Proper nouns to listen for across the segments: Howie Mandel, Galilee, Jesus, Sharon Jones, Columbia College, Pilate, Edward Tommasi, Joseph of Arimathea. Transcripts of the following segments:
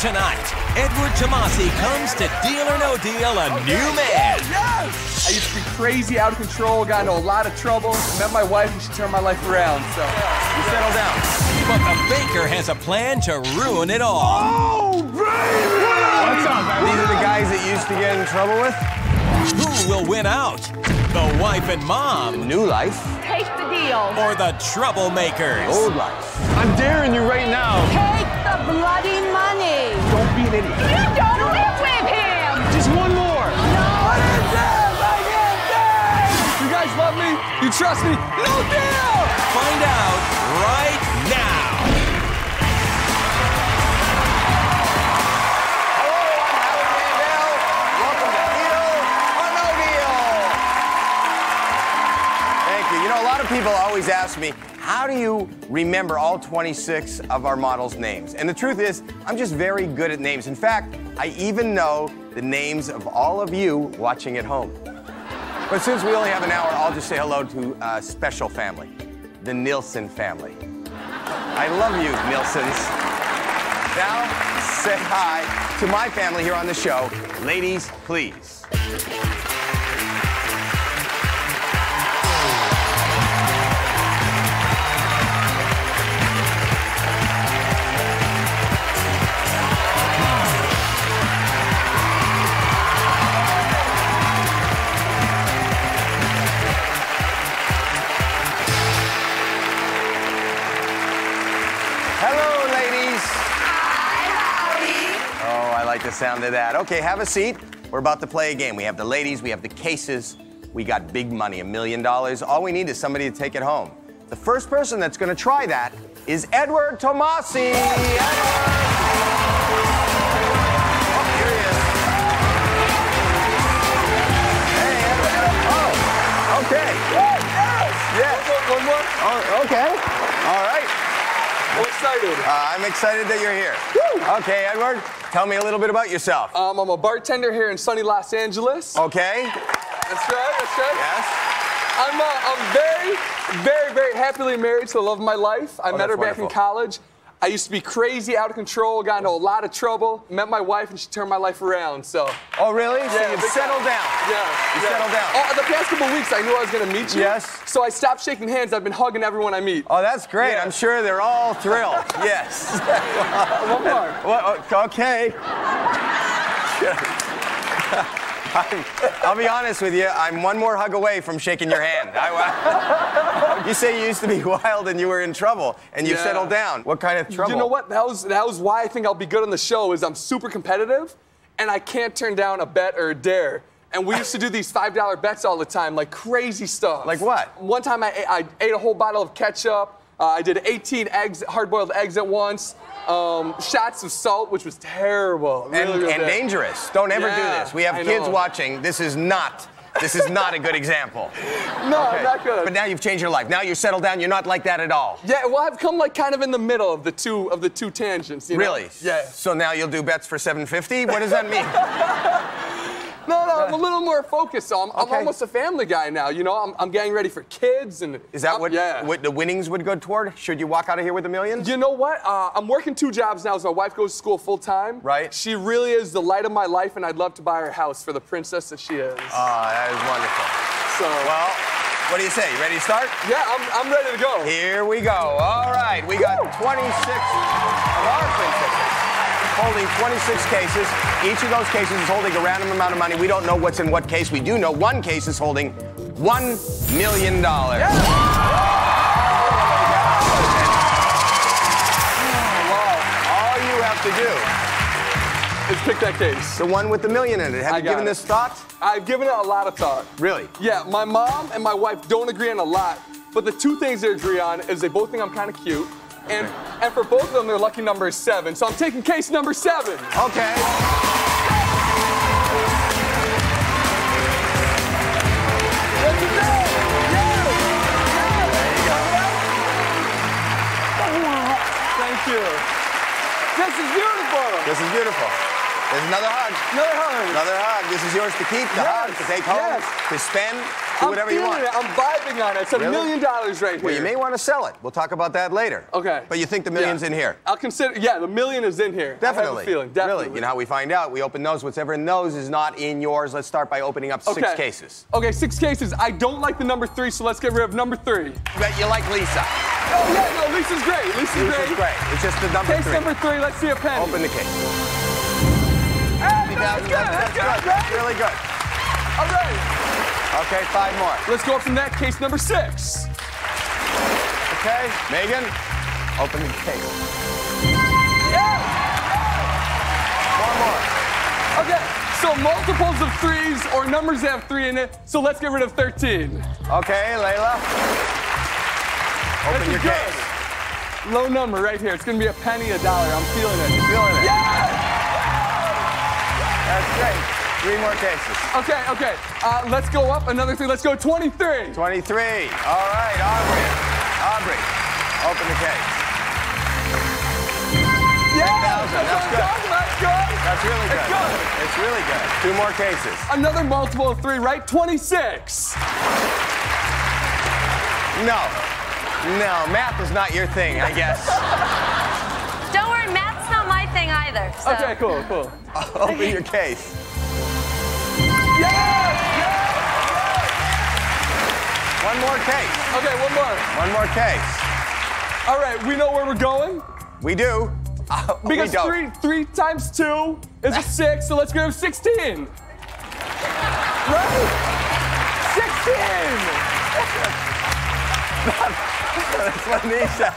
Tonight, Edward Tommasi comes to Deal or No Deal, a new man. Yes! I used to be crazy, out of control, got into a lot of trouble, met my wife, and she turned my life around, so we settled down. But the baker has a plan to ruin it all. Oh, baby! What's up, man? These are the guys that you used to get in trouble with. Who will win out? The wife and mom. The new life. Take the deal. Or the troublemakers. The old life. I'm daring you right now. Take the bloody money. Don't be an idiot. You don't live with him. Just one more. No. I didn't dance. I can't dance. You guys love me. You trust me. No deal. Find out right now. Hello, I'm Howie Mandel. Welcome to Deal or No Deal. Thank you. You know, a lot of people always ask me, how do you remember all 26 of our models' names? And the truth is, I'm just very good at names. In fact, I even know the names of all of you watching at home. But since we only have an hour, I'll just say hello to a special family, the Nielsen family. I love you, Nielsens. Now, say hi to my family here on the show. Ladies, please. The sound of that. Okay, have a seat. We're about to play a game. We have the ladies, we have the cases, we got big money, $1 million. All we need is somebody to take it home. The first person that's going to try that is Edward Tommasi. Edward. Oh, here he is. Hey, Edward. Oh, okay. Yes, yes. One more. Oh, okay. All right. I'm excited. I'm excited that you're here. Woo. Okay, Edward. Tell me a little bit about yourself. I'm a bartender here in sunny Los Angeles. Okay. That's right, that's right. Yes. I'm very, very, very happily married to the love of my life. I met her back in college. I used to be crazy, out of control, got into a lot of trouble, met my wife, and she turned my life around, so. Oh, really? Yeah, so you've settled down. Yeah. You settled down. Oh, the past couple weeks, I knew I was going to meet you. Yes. So I stopped shaking hands. I've been hugging everyone I meet. Oh, that's great. Yeah. I'm sure they're all thrilled. Yes. One more. Well, okay. I'll be honest with you, I'm one more hug away from shaking your hand. You say you used to be wild and you were in trouble, and you've settled down. What kind of trouble? You know what? That was why I think I'll be good on the show, is I'm super competitive, and I can't turn down a bet or a dare. And we used to do these $5 bets all the time, like crazy stuff. Like what? One time I ate a whole bottle of ketchup. I did 18 eggs, hard-boiled eggs at once. Shots of salt, which was terrible. Really, and dangerous. Don't ever do this. We have kids watching. This is not a good example. No, okay. Not good. But now you've changed your life. Now you're settled down. You're not like that at all. Yeah, well, I've come like kind of in the middle of the two tangents. You know? Really? Yeah. So now you'll do bets for $7.50? What does that mean? No, I'm a little more focused. So I'm almost a family guy now. You know, I'm getting ready for kids, and is that what the winnings would go toward? Should you walk out of here with $1 million? You know what? I'm working 2 jobs now. So my wife goes to school full time. Right. She really is the light of my life, and I'd love to buy her house for the princess that she is. Ah, that is wonderful. So well, what do you say? You ready to start? Yeah, I'm ready to go. Here we go. All right, we got 26 of our princesses, holding 26 cases. Each of those cases is holding a random amount of money. We don't know what's in what case. We do know one case is holding $1 million. Yes! Oh, wow. All you have to do is pick that case. The one with $1 million in it. Have you given this thought? I've given it a lot of thought. Really? Yeah, my mom and my wife don't agree on a lot, but the 2 things they agree on is they both think I'm kind of cute. Okay. And for both of them, their lucky number is 7, so I'm taking case number 7. Okay. Thank you. This is beautiful. This is beautiful. There's another hug. Another hug. Another hug. This is yours to keep, to hug, to take home, to spend, do whatever you want. I'm vibing on it. It's $1 million right here. Well, you may want to sell it. We'll talk about that later. Okay. But you think the million's in here? I'll consider, the million is in here. Definitely. I have a feeling, definitely. Really? You know how we find out? We open those. Whatever in those is not in yours. Let's start by opening up 6 cases. Okay, 6 cases. I don't like the number 3, so let's get rid of number 3. But you like Lisa. Oh, yeah, no, Lisa's great. Lisa's great. It's just the number 3. Case number 3, let's see a penny. Open the case. That's good. That's really good. All right. Okay, 5 more. Let's go up from that. Case number 6. Okay, Megan, open the case. Yeah. 1 more. Okay, so multiples of 3s or numbers that have 3 in it. So let's get rid of 13. Okay, Layla. Open your case. Low number right here. It's gonna be $0.01, $1. I'm feeling it. Feeling it. Yeah. That's great. 3 more cases. Okay, okay. Let's go up another 3. Let's go 23. 23. All right, Aubrey. Aubrey, open the case. Yeah, 10,000. That's good. That's good. That's really good. It's good. It's really good. 2 more cases. Another multiple of 3, right? 26. No. No, math is not your thing, I guess. Either, so. Okay, cool, cool. Open your case. Yes! Yes! 1 more case. Okay, 1 more. 1 more case. All right, we know where we're going? We do. Because we don't. Three times 2 is a 6, so let's go 16. Right? 16! That's Lanisha.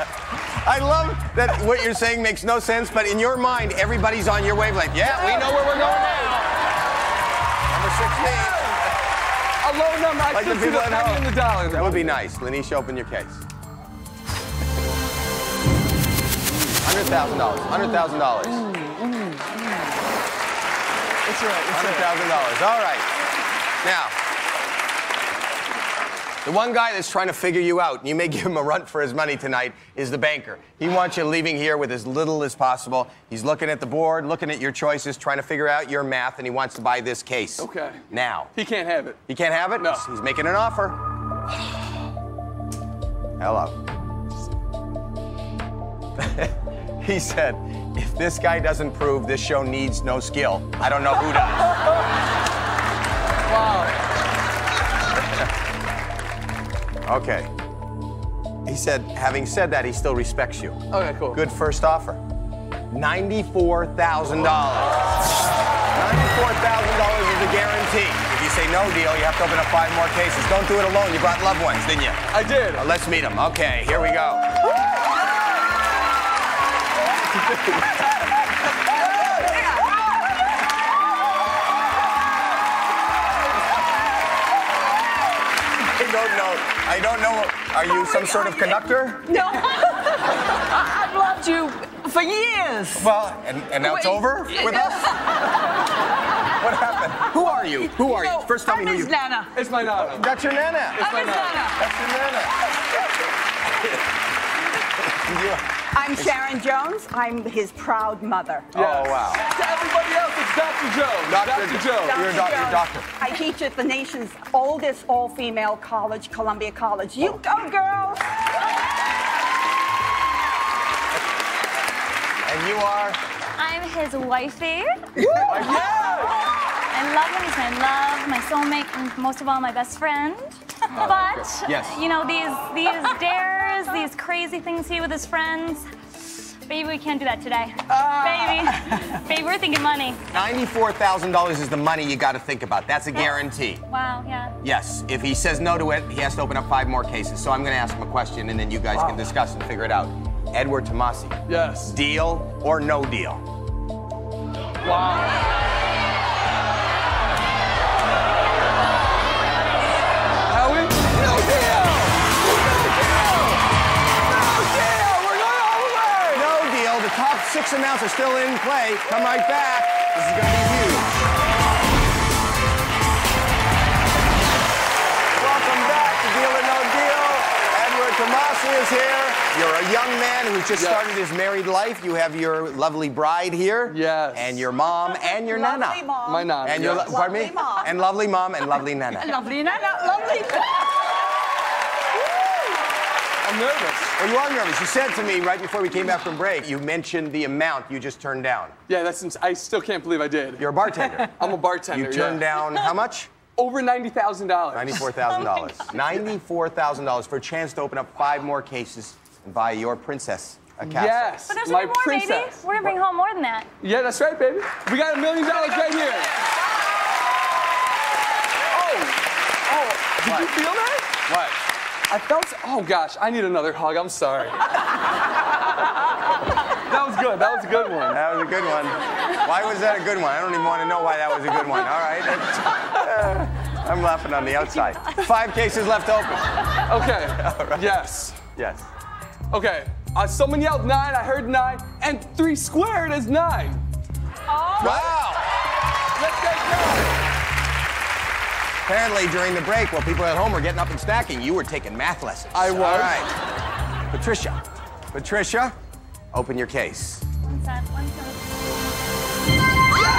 I love that what you're saying makes no sense, but in your mind, everybody's on your wavelength. Yeah, we know where we're going now. Number 16. Yeah. A low number. I should see the penny and the dollar. That would be nice. Lanisha, open your case. $100,000. $100,000. That's right. $100,000. All right. Now. The one guy that's trying to figure you out, and you may give him a run for his money tonight, is the banker. He wants you leaving here with as little as possible. He's looking at the board, looking at your choices, trying to figure out your math, and he wants to buy this case. Okay. Now. He can't have it. He can't have it? No. He's making an offer. Hello. He said, if this guy doesn't prove this show needs no skill, I don't know who does. Wow. Okay. He said, having said that, he still respects you. Okay, cool. Good first offer. $94,000. $94,000 is the guarantee. If you say no deal, you have to open up 5 more cases. Don't do it alone. You brought loved ones, didn't you? I did. Let's meet them. Okay, here we go. I don't know. Are you some sort of conductor? No. I've loved you for years. Well, and now it's over with us? What happened? Who are you? Who are you? First tell me who you are. Nana. It's my Nana. That's your Nana. It's my Nana. That's your Nana. I'm Sharon Jones. I'm his proud mother. Yes. Oh, wow. To everybody else, it's Dr. Jones. Dr. Jones. You're a doctor. I teach at the nation's oldest all-female college, Columbia College. You go, girls! And you are? I'm his wifey. I love him. He's my love, my soulmate, and most of all, my best friend. But, you know, these dares, these crazy things he with his friends, baby, we can't do that today. Baby, we're thinking money. $94,000 is the money you got to think about. That's a guarantee. Wow, yeah. Yes, if he says no to it, he has to open up 5 more cases. So I'm going to ask him a question, and then you guys can discuss and figure it out. Edward Tommasi. Yes. Deal or no deal? Wow. Top 6 amounts are still in play. Come right back. This is going to be huge. Welcome back to Deal or No Deal. Edward Edward Tommasi is here. You're a young man who just started his married life. You have your lovely bride here. Yes. And your mom and your lovely nana. Mom. My nana. And your pardon me? Mom. And lovely mom and lovely nana. Lovely nana. Lovely nana. I'm nervous. Well, you are nervous. You said to me right before we came back from break, you mentioned the amount you just turned down. Yeah, I still can't believe I did. You're a bartender. I'm a bartender. You turned down how much? Over $90,000. $94,000. $94,000 for a chance to open up 5 more cases and buy your princess a castle. Yes. But there's more, princess. Baby. We're gonna bring home more than that. Yeah, that's right, baby. We got $1 million right here. Oh, did you feel that? What? I felt, oh gosh, I need another hug, I'm sorry. That was good, that was a good one. That was a good one. Why was that a good one? I don't even want to know why that was a good one. All right, I'm laughing on the outside. 5 cases left open. Okay, right. Yes. Yes. Okay, someone yelled 9, I heard 9, and 3 squared is 9. Oh. Wow. Let's get going. Apparently, during the break, while people at home were getting up and snacking, you were taking math lessons. I was. All right. Patricia, open your case. One side. Yeah! That's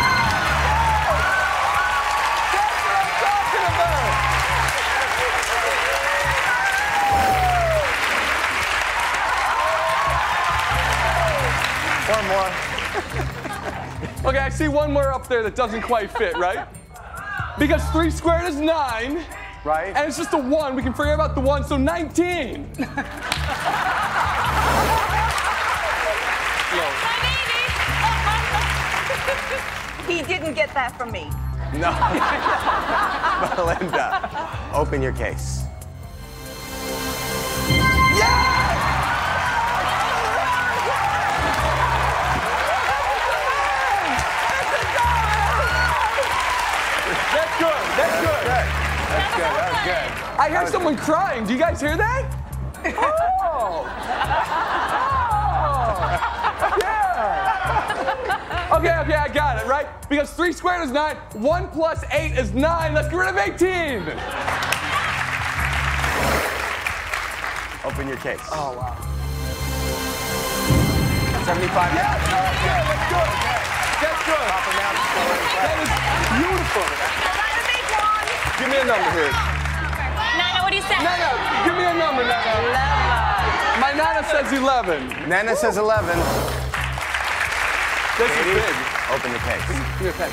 what I'm talking about! One more. Okay, I see one more up there that doesn't quite fit, right? Because 3 squared is 9. Right. And it's just a 1. We can forget about the 1, so 19. 180. He didn't get that from me. No. Melinda, open your case. I heard someone crying. Do you guys hear that? Oh! Oh! Yeah! Okay, I got it, right? Because 3 squared is 9, 1 plus 8 is 9. Let's get rid of 18! Open your case. Oh, wow. 75. Yeah, that's good, that's good. That is beautiful. Give me a number here. Nana, what do you say? Nana, give me a number, Nana. 11. My Nana says 11. Nana says 11. This is big. Open your case. Give me a case.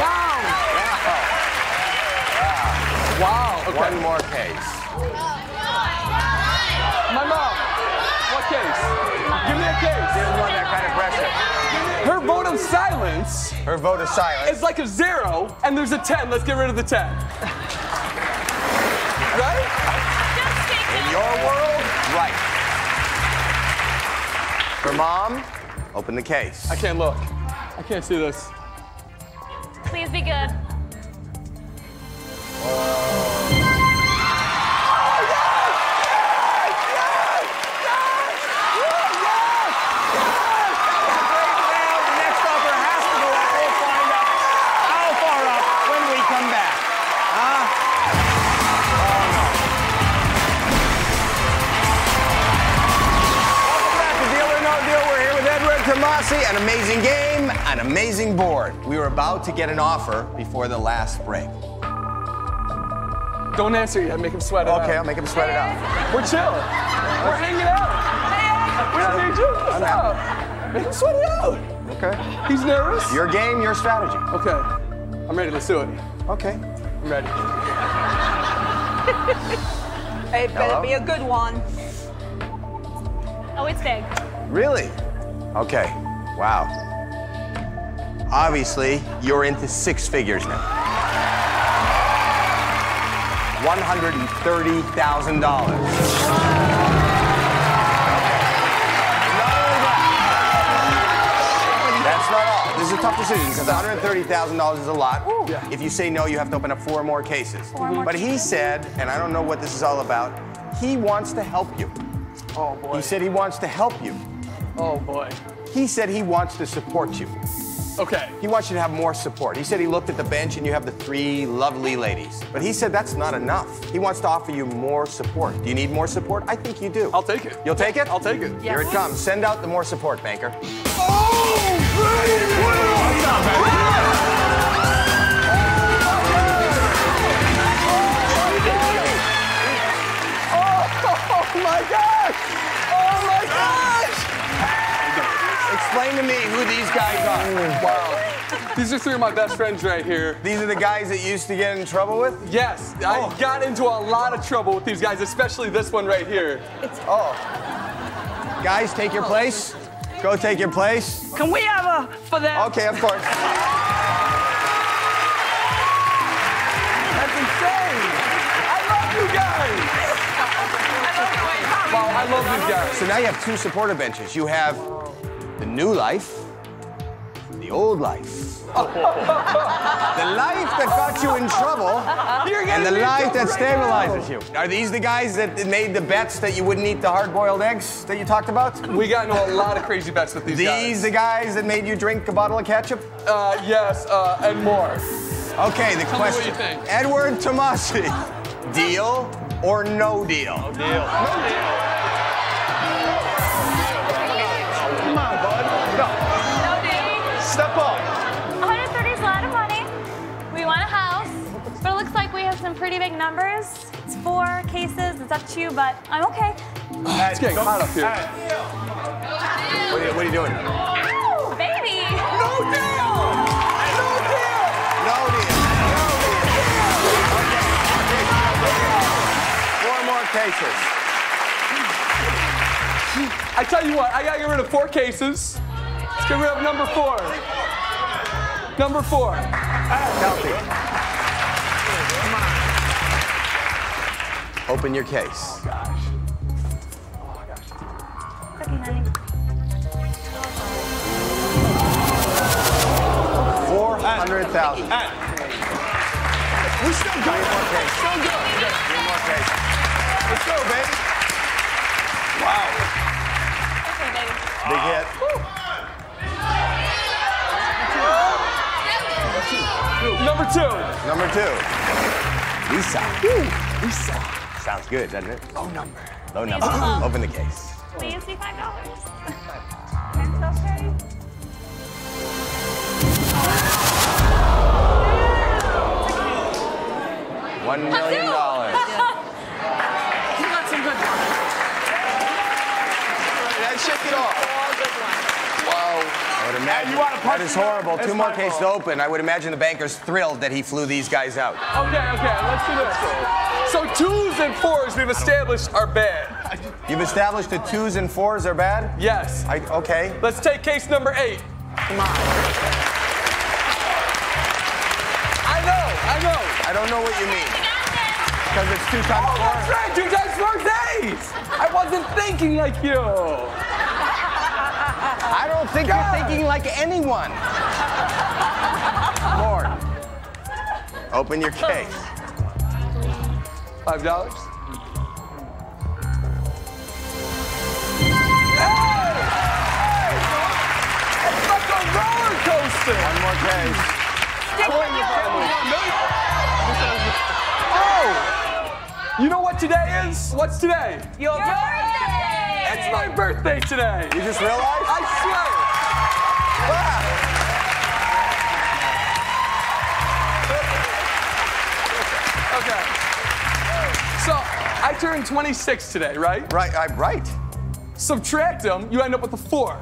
Wow. Wow. Okay. One more case. My mom. What case? Give me a case. Didn't want that kind of pressure. Her vote of silence. Her vote of silence. It's like a 0, and there's a 10. Let's get rid of the 10. Right? In your world, right. Her mom, open the case. I can't look. I can't see this. Please be good. Tommasi, an amazing game, an amazing board. We were about to get an offer before the last break. Don't answer yet. Make him sweat it out. Okay, I'll make him sweat it out. We're chilling. We're hanging out. We don't need you. What's up? Make him sweat it out. Okay. He's nervous. Your game, your strategy. Okay. I'm ready. Let's do it. Okay. I'm ready. It better be a good one. Oh, it's big. Really? Okay, wow. Obviously, you're into 6 figures now. $130,000. That's not all. This is a tough decision because $130,000 is a lot. Yeah. If you say no, you have to open up 4 more cases. But he said, and I don't know what this is all about, he wants to help you. Oh boy. He said he wants to help you. Oh boy. He said he wants to support you. Okay. He wants you to have more support. He said he looked at the bench and you have the three lovely ladies. But he said that's not enough. He wants to offer you more support. Do you need more support? I think you do. I'll take it. You'll take it? I'll take it. Yes. Here it comes. Send out the more support, banker. Oh, baby! What's up, baby? Oh, my gosh! Oh, my gosh! Explain to me who these guys are. Wow. These are three of my best friends right here. These are the guys that you used to get in trouble with? Yes. Oh. I got into a lot of trouble with these guys, especially this one right here. Oh. Guys, take your place. Go take your place. Can we have a for that? Okay, of course. That's insane. I love you guys. Wow, I love these guys. So now you have two supporter benches. You have the new life, the old life. The life that got you in trouble, and the life that stabilizes you. Are these the guys that made the bets that you wouldn't eat the hard-boiled eggs that you talked about? We got into a lot of crazy bets with these guys. These the guys that made you drink a bottle of ketchup? Yes, and more. Okay, the question. Tell me what you think. Edward Tommasi, deal or no deal? No deal. No deal. Come on, bud. No. No deal. Step up. 130 is a lot of money. We want a house, but it looks like we have some pretty big numbers. It's 4 cases. It's up to you, but I'm okay. It's getting hot up here. What are you doing? Ow, baby. No deal. Cases. I tell you what, I gotta get rid of 4 cases. Let's get rid of number 4. Number 4. Healthy. Come on. Open your case. Oh gosh. Oh gosh. It's okay, honey. 400,000. We're still going. We're still going. Let's go, baby. Wow. Okay, baby. Big hit. Number 2. Number 2. Lisa. Woo. Lisa. Sounds good, doesn't it? Low number. Low number. Open the case. Please be $5. That's okay. $1 million. Shake it off. Wow. Imagine, that is horrible. Two more cases open. I would imagine the banker's thrilled that he flew these guys out. Okay, okay. Let's do this. So 2s and 4s we've established are bad. You've established the 2s and 4s are bad? Yes. Okay. Let's take case number 8. Come on. I know. I don't know what you mean. Because it's 2 times 4. Oh, that's right, 2 times 4 days! I wasn't thinking like you. I don't think you're thinking like anyone. Lord, open your case. $5. Hey! It's like a roller coaster. One more case. Oh! You know what today is? What's today? Your birthday! It's my birthday today! You just realized? I swear! Wow. Okay. So, I turned 26 today, right? Right. Subtract them, you end up with a 4.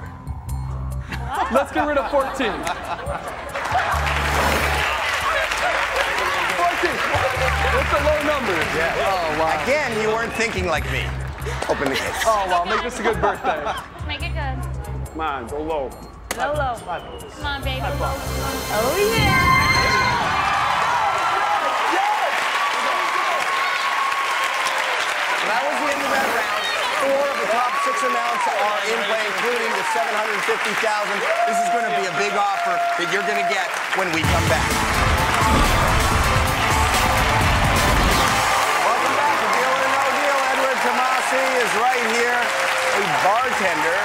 Let's get rid of 14. 14. That's a low number. Yeah. Oh, wow. Again, you weren't thinking like me. Open the case. Oh, wow. Make this a good birthday. Make it good. Come on, go low. Go low. Come on, baby. Oh, yeah. Yes! So that was the end of that round. 4 of the top 6 amounts are in play, including the $750,000. This is going to be a big offer that you're going to get when we come back. is right here, a bartender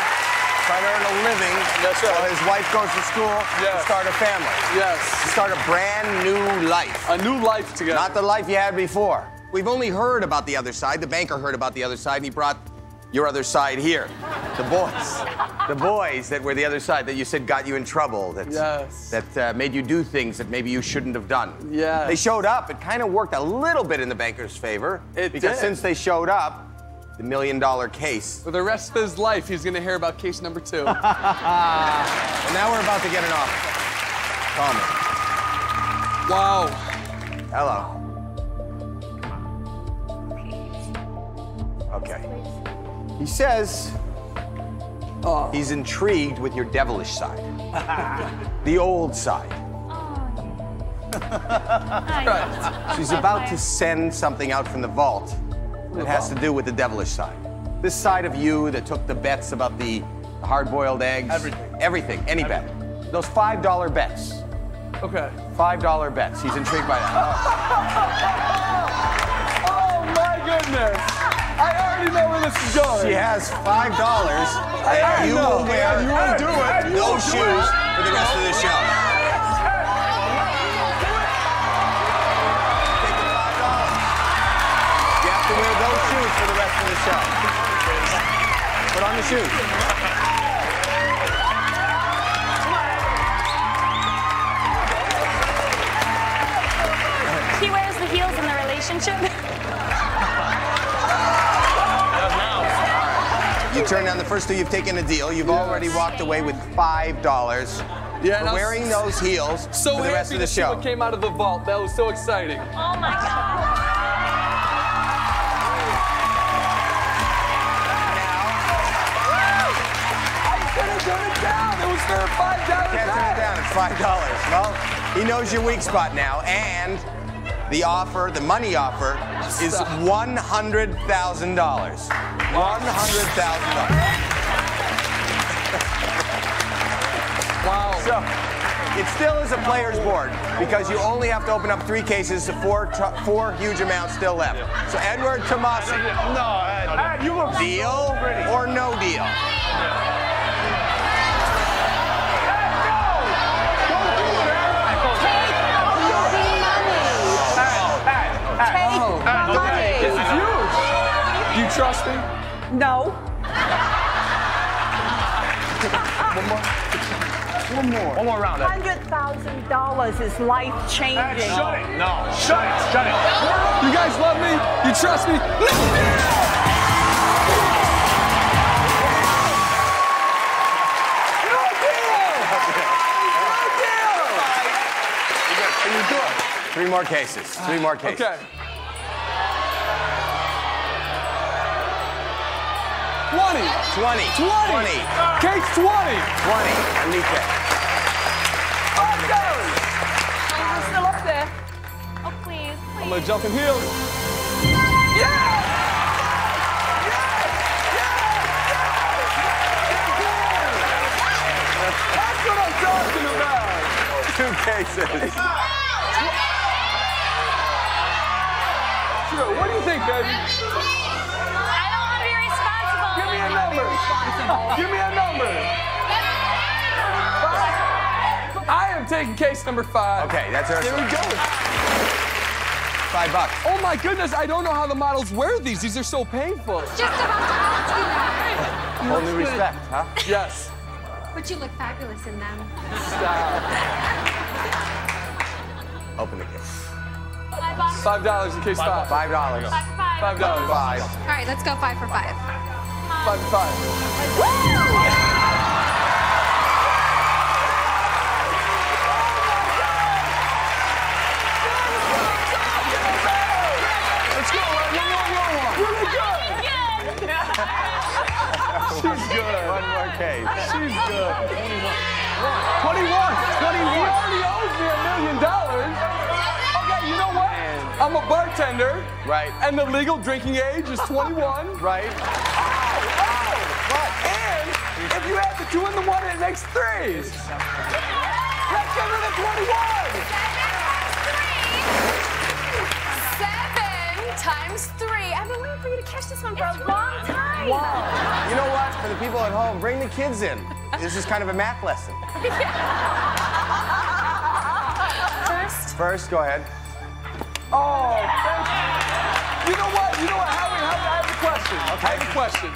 from might earn a living while his wife goes to school to start a family. Yes. To start a brand new life. A new life together. Not the life you had before. We've only heard about the other side. The banker heard about the other side, and he brought your other side here. The boys. The boys that were the other side that you said got you in trouble, that, that made you do things that maybe you shouldn't have done. Yeah. They showed up. It kind of worked a little bit in the banker's favor. It did. Because since they showed up, the $1 million case. For the rest of his life, he's gonna hear about case number 2. And now we're about to get an offer. Tommy. Wow. Hello. Okay. He says he's intrigued with your devilish side. The old side. Right. She's about to send something out from the vault that has to do with the devilish side. This side of you that took the bets about the hard-boiled eggs. Everything. Everything, any bet. Those $5 bets. Okay. $5 bets. He's intrigued by that. Oh my goodness. I already know where this is going. She has $5. You will wear. You will do it. No shoes for the rest of the show. Take the $5. You have to wear those shoes for the rest of the show. Put on the shoes. He wears the heels in the relationship. You turn down the first two, you've taken a deal. You've already walked away with $5 for wearing those heels for the rest of the show. So happy to see what came out of the vault. That was so exciting. Oh, my God. Now, I could have done it down. It was for $5. Can't turn it down. It's $5. Well, he knows your weak spot now, and the offer, the money offer, is $100,000. $100,000. Wow. So it still is a player's board because you only have to open up 3 cases to four huge amounts still left. Yeah. So Edward Tommasi. No, deal or no deal? You trust me? No. One more round. $100,000 is life-changing. Shut it. No. Shut it. Shut it. You guys love me? You trust me? No deal! No deal! Are you good? 3 more cases. 3 more cases. Okay. $20. Kate's $20. I need that. $5. I'm still up there. Oh, please, please. I'm gonna jump in heels. Yeah! Yeah! That's what I'm talking about. 2 cases. Sure, what do you think, baby? Give me a number. I am taking case number 5. Okay, that's our song. Here we go. $5. Oh my goodness, I don't know how the models wear these. These are so painful. Just about to ask you that. Whole new respect, huh? Yes. But you look fabulous in them. Stop. Open the case. $5. $5 in case 5. $5. $5. $5. All right, let's go 5 for 5. 5 for 5. Woo! Let's go. One more. She's good. One more case. She's good. 21. We already owed me $1 million. Okay, you know what? I'm a bartender. Right. And the legal drinking age is 21. Right. If you add the 2 and the 1, it makes 3. Let's go to the 21. 7 times 3. 7 times 3. been waiting for you to catch this one for a long time. Wow. You know what? For the people at home, bring the kids in. This is kind of a math lesson. First, go ahead. Oh, thank you. You know what, Howie, I have a question. Okay. I have a question.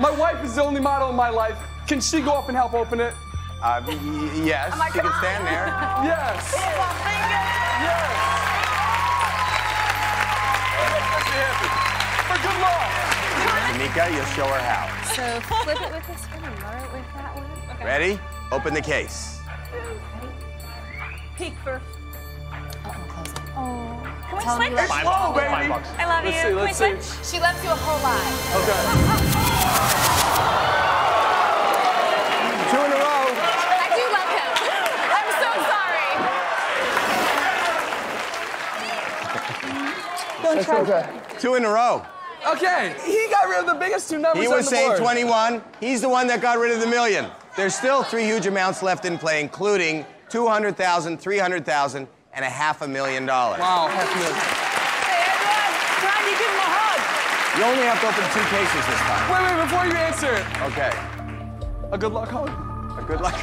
My wife is the only model in my life. Can she go up and help open it? Yes, she can stand there. Yes. Yes. For good luck. Tamika, you'll show her how. So flip it with this one and lower it with that one. Okay. Ready? Open the case. Ready? Peek first. Close it. Oh. Can we switch? It's low, baby. I love you. Let's see, let's see. She loves you a whole lot. Okay. Two in a row. I do love him. I'm so sorry. Don't try that. Two in a row. Okay, he got rid of the biggest two numbers on the board. He was saying 21. He's the one that got rid of the million. There's still three huge amounts left in play, including 200,000, 300,000, and $500,000. Wow, $500,000. Hey, Edward, time you give him a hug. You only have to open two cases this time. Wait, before you answer. Okay. A good luck hug? A good luck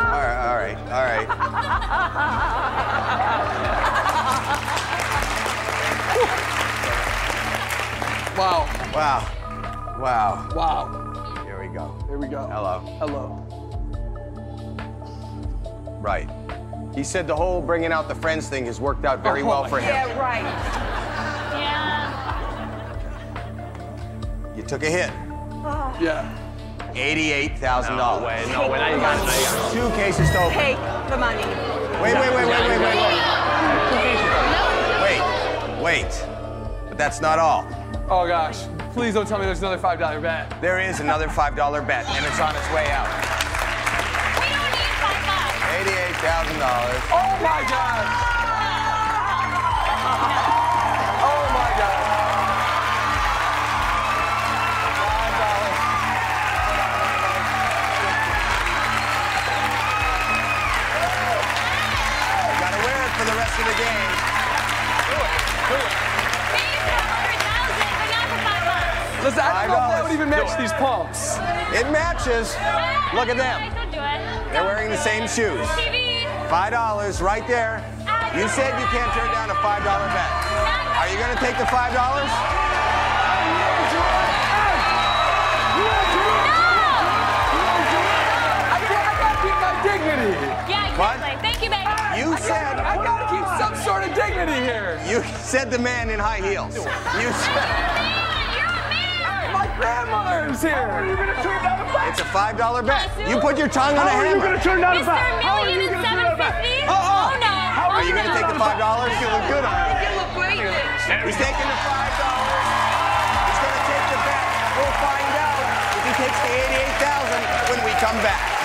All right. Wow. Wow. Wow. Wow. Here we go. Here we go. Hello. Hello. Right. He said the whole bringing out the friends thing has worked out very well for him. Yeah, right. Yeah. You took a hit. Oh. Yeah. $88,000. No way. No way. Now you got it. Two cases to open. Take the money. Wait. But that's not all. Oh gosh, please don't tell me there's another $5 bet. There is another $5 bet, and it's on its way out. We don't need $5. $88,000. Oh my God! Oh my God! $5. Gotta wear it for the rest of the game. Do it. Listen, I don't know if that would even match these pumps. It matches. Look at them. They're wearing the same shoes. $5 right there. You said you can't turn down a $5 bet. Are you going to take the $5? I got to keep my dignity. Yeah, exactly. Thank you, baby. You said... I got to keep some sort of dignity here. You said the man in high heels. You said... Grandmother's here. How are you going to turn down a bet? It's a $5 bet. You put your tongue on a hammer. How are you going to turn down a bet? How are you going to turn down a bet? Oh, no. Are you going to take the $5? You look good on it. I think you look great. He's taking the $5. He's going to take the bet. We'll find out if he takes the $88,000 when we come back.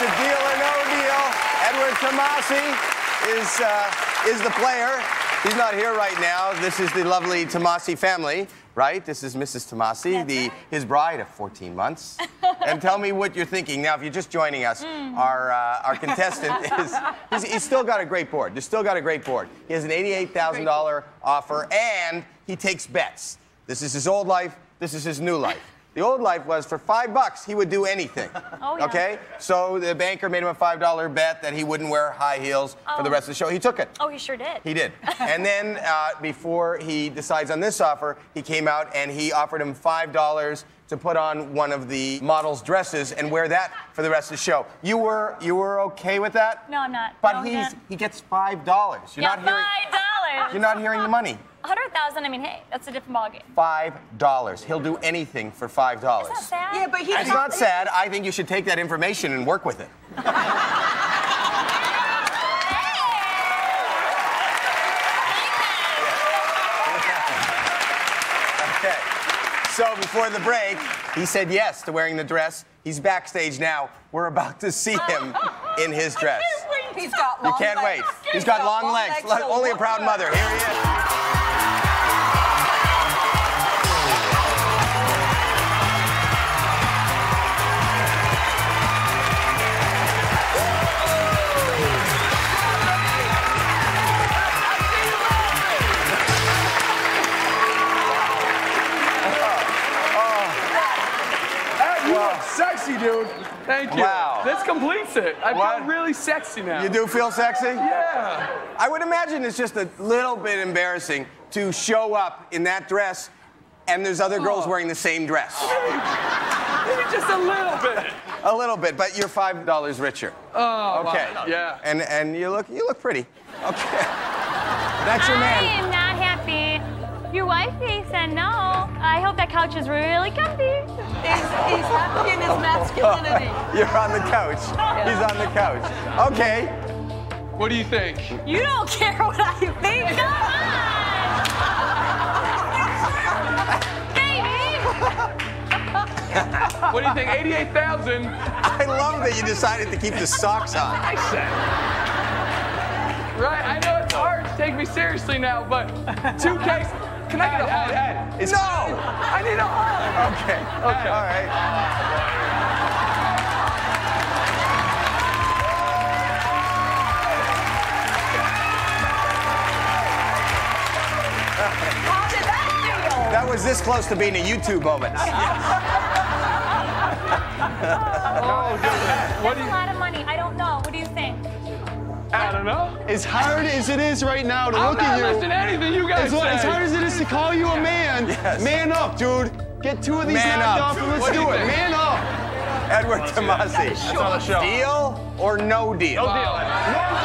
The Deal or No Deal. Edward Tommasi is the player. He's not here right now. This is the lovely Tommasi family, right? This is Mrs. Tommasi, his bride of 14 months. And tell me what you're thinking. Now, if you're just joining us, our contestant he's still got a great board. He's still got a great board. He has an $88,000 offer, and he takes bets. This is his old life. This is his new life. The old life was for $5, he would do anything. Oh, yeah. Okay? So the banker made him a $5 bet that he wouldn't wear high heels for the rest of the show. He took it. Oh, he sure did. He did. And then before he decides on this offer, he came out and he offered him $5 to put on one of the models' dresses and wear that for the rest of the show. You were okay with that? No, I'm not. But no, he gets $5. You're not hearing the money. $100,000. I mean, hey, that's a different ballgame. $5. He'll do anything for $5. That's sad. Yeah, but it's not sad. I think you should take that information and work with it. Okay. So before the break, he said yes to wearing the dress. He's backstage now. We're about to see him in his dress. He's got long legs. You can't wait. He's got long legs. Only a proud mother. Here he is. Sexy, dude. Thank you. Wow. This completes it. I feel really sexy now. You do feel sexy? Yeah. I would imagine it's just a little bit embarrassing to show up in that dress and there's other girls wearing the same dress. Maybe just a little bit. A little bit, but you're $5 richer. Oh, okay. Wow. Yeah. And you look pretty. Okay. That's your man. I am not happy. Your wife said no. I hope that couch is really comfy. He's happy in his masculinity. You're on the couch. Yeah. He's on the couch. Okay. What do you think? You don't care what I think. Come on. Baby. What do you think? 88,000. I love that you decided to keep the socks on. I said. Right? I know it's hard to take me seriously now, but 2K. Can I get a hug? No! I need a hug. Okay. Okay. All right. How did that feel? That was this close to being a YouTube moment. Oh, that's a lot of money. I don't know. What do you think? I don't know. As hard as it is right now to look at you. I'm not listening to anything you guys say. As hard as it is to call you a man, man up, dude. Get two of these knocked off and let's do it. Man up. Edward Tommasi. That's on the show. Deal or no deal? No deal. No deal.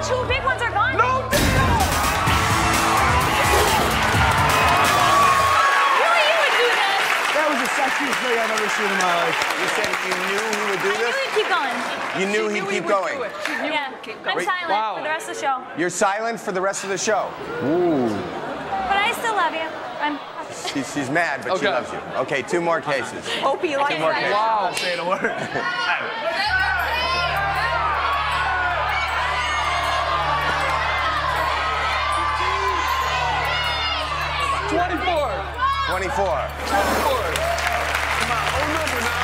Two big ones are gone. No deal! Really, you would do this? That was the sexiest thing I've ever seen in my life. You said you knew he would do this? I knew he'd keep going. You knew he'd keep going? Yeah. I'm silent for the rest of the show. You're silent for the rest of the show? Ooh. But I still love you. She's mad, but she loves you. Okay, two more cases. Hope you like it. Wow. Say the word. $24. Come on, old number now.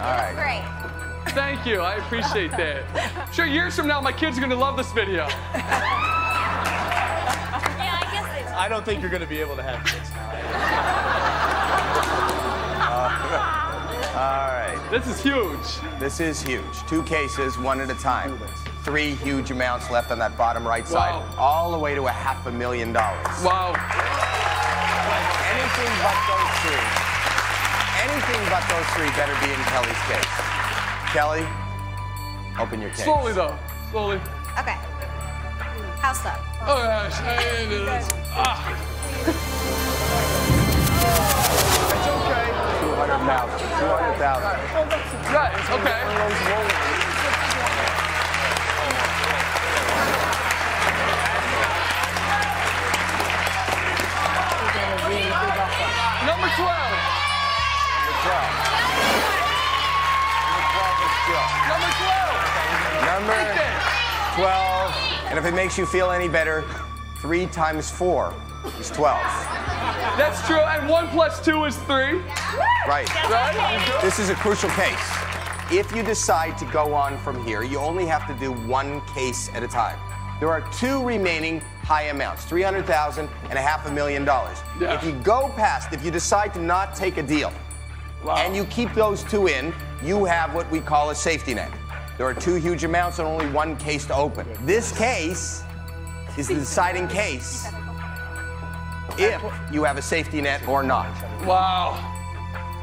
All right. Great. Thank you. I appreciate that. Sure, years from now, my kids are going to love this video. Yeah, I guess they do. I don't think you're going to be able to have kids now. All right. This is huge. This is huge. Two cases, one at a time. Three huge amounts left on that bottom right side, all the way to $500,000. Wow. Anything but those three. Anything but those three better be in Kelly's case. Kelly, open your case. Slowly, though. Slowly. Okay. House up. Oh, gosh. I didn't do this. It's okay. 200,000. 200,000. Right, okay. Number 12. Number 12. Number 12 is Jill. Number 12. Number 12. And if it makes you feel any better, 3 times 4 is 12. That's true. And 1 plus 2 is 3. Right. Right? This is a crucial case. If you decide to go on from here, you only have to do one case at a time. There are two remaining high amounts, $300,000 and $500,000. Yeah. If you go past, if you decide to not take a deal, and you keep those two in, you have what we call a safety net. There are two huge amounts and only one case to open. This case is the deciding case if you have a safety net or not. Wow.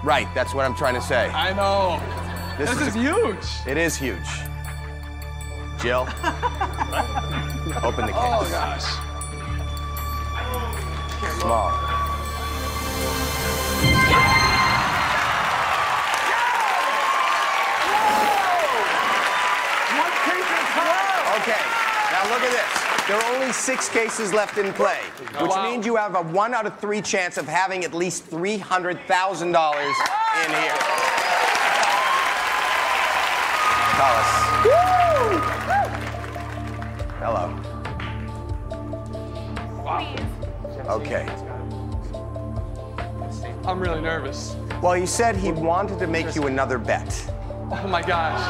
Right, that's what I'm trying to say. I know. This is huge. It is huge. Jill, open the case. Oh, gosh. Small. Yeah! Yeah! One case at a time. Okay, now look at this. There are only 6 cases left in play, which means you have a 1 out of 3 chance of having at least $300,000 in here. Call us. Hello. Wow. Okay. I'm really nervous. Well, he said he wanted to make you another bet. Oh my gosh.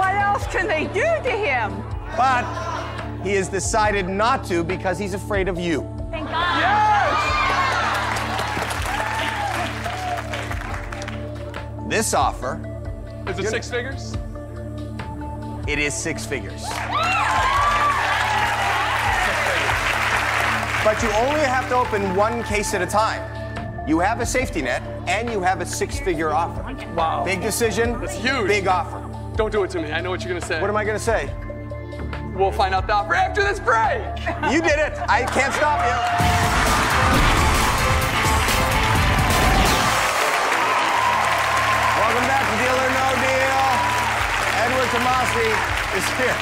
What else can they do to him? But he has decided not to because he's afraid of you. Thank God. Yes! This offer... Is it six figures? It is six figures. But you only have to open one case at a time. You have a safety net, and you have a six-figure offer. Wow. Big decision. That's huge. Big offer. Don't do it to me. I know what you're going to say. What am I going to say? We'll find out the offer after this break. You did it. I can't stop you. Welcome back to Deal or No Deal. Edward Tommasi is here.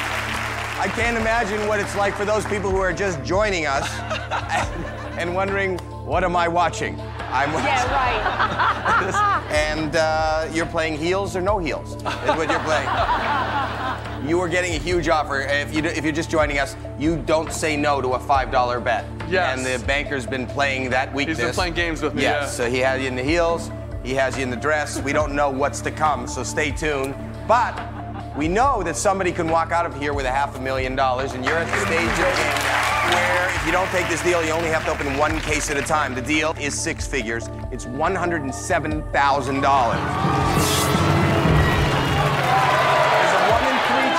I can't imagine what it's like for those people who are just joining us and wondering, what am I watching? I'm watching. Yeah, right. And you're playing heels or no heels is what you're playing. You are getting a huge offer. If you're just joining us, you don't say no to a $5 bet. Yes. And the banker's been playing that weakness. He's been playing games with me. Yes, yeah. So he has you in the heels. He has you in the dress. We don't know what's to come, so stay tuned. But we know that somebody can walk out of here with $500,000, and you're at the stage of the game where if you don't take this deal, you only have to open one case at a time. The deal is six figures. It's $107,000. There's a 1 in 3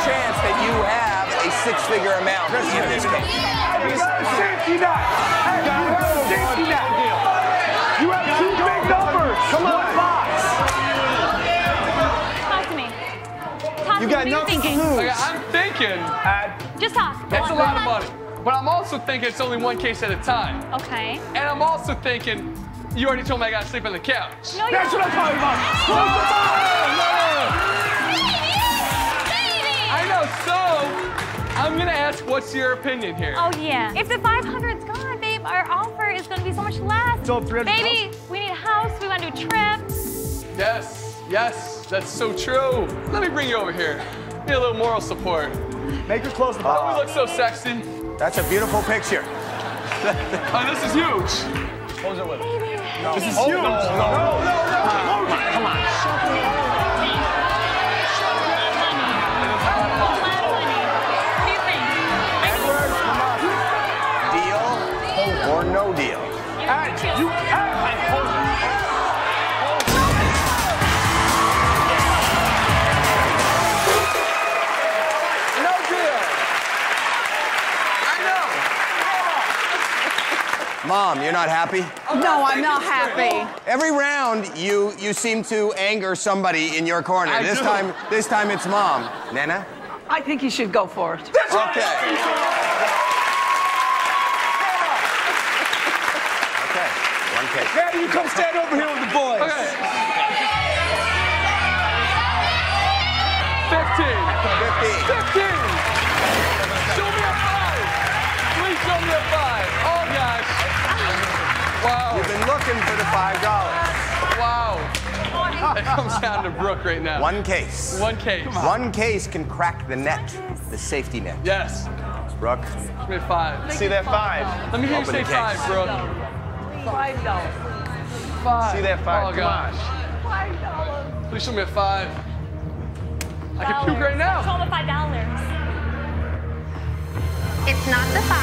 chance that you have a six-figure amount in this case. You got a safety net. You have a safety net. You have two big numbers. Come on. You got nothing to lose. Okay, I'm thinking. Just talk. It's a lot of money. But I'm also thinking it's only one case at a time. Okay. And I'm also thinking, you already told me I got to sleep on the couch. No, that's what I'm talking about. Close the door. I know, so I'm going to ask, what's your opinion here? Oh, yeah. If the 500's gone, babe, our offer is going to be so much less. So baby, we need a house. We want to do trips. Yes. Yes, that's so true. Let me bring you over here. Need a little moral support. Make her close the box. Oh, we look so sexy. That's a beautiful picture. Oh, this is huge. Close it with it. No. This is huge. No, no, no, no. Come on. Edward, come on. Deal or no deal? Mom, you're not happy? No, I'm not happy. Every round, you seem to anger somebody in your corner. This time it's Mom. Nana? I think you should go for it. That's okay. Okay, one case. Nana, you come stand over here with the boys. Okay. 15. 15. Show me a 5. Please show me a 5. Oh, gosh. Wow. You've been looking for the $5. Wow. It comes down to Brooke right now. One case. One case. One case can crack the net, the safety net. Yes. Brooke. Give me a 5. See that 5. Let me hear you say 5, Brooke. $5. 5. See that 5. Oh, gosh. $5. Please show me a 5. I can puke right now. Show me $5. It's not the 5.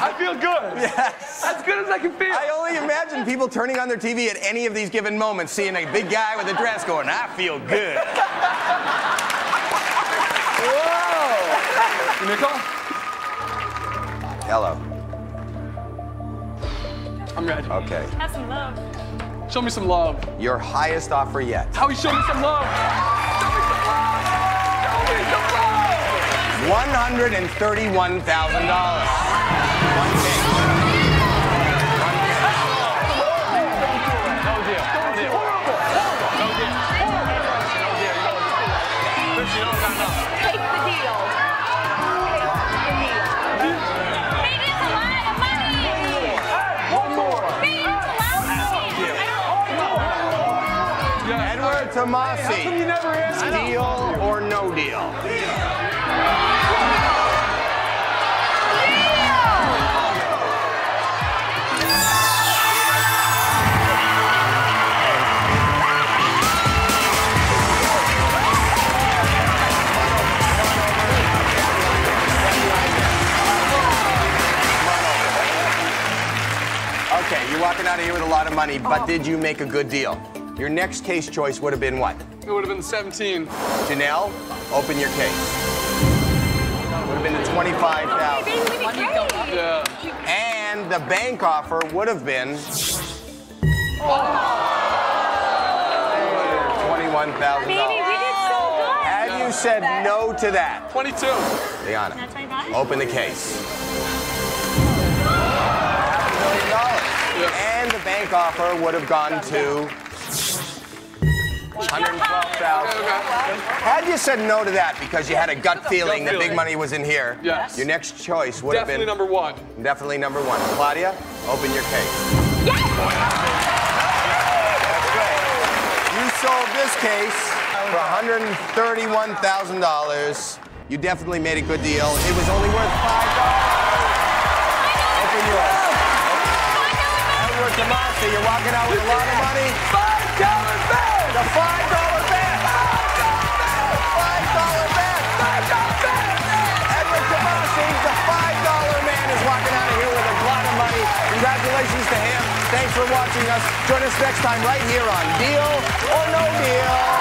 I feel good. Yes. As good as I can feel. I only imagine people turning on their TV at any of these given moments, seeing a big guy with a dress going, I feel good. Whoa. Give me a call. Hello. I'm ready. Okay. Have some love. Show me some love. Your highest offer yet. Howie, show me some love. Show me some love. Show me some love. $131,000. One case. No deal. No deal. Horrible. No deal. No deal. No. Take the deal. Take the deal. It's a lot of money. One more. It's a lot of money. Tommasi. Hey, how come you never ask me? Deal or no deal? Okay, you're walking out of here with a lot of money, but did you make a good deal? Your next case choice would have been what? It would have been 17. Janelle, open your case. Would have been the 25,000. Yeah. And the bank offer would have been 21,000. Baby, we did so good. Had you said no to that? 22. Liana, open the case. $1 million. And the bank offer would have gone to 112,000. Had you said no to that because you had a gut feeling that big money was in here, your next choice would have been definitely number one. Definitely number one. Claudia, open your case. Yes! That's great. You sold this case for $131,000. You definitely made a good deal. It was only worth $5. Open yours. Edward Tommasi, you're walking out with a lot of money. $5 bill. The $5 bet! $5 bet! Edward Tommasi, the $5 man, is walking out of here with a lot of money. Congratulations to him. Thanks for watching us. Join us next time right here on Deal or No Deal.